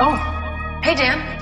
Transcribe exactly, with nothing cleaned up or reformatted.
Oh, hey, Dan.